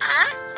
啊？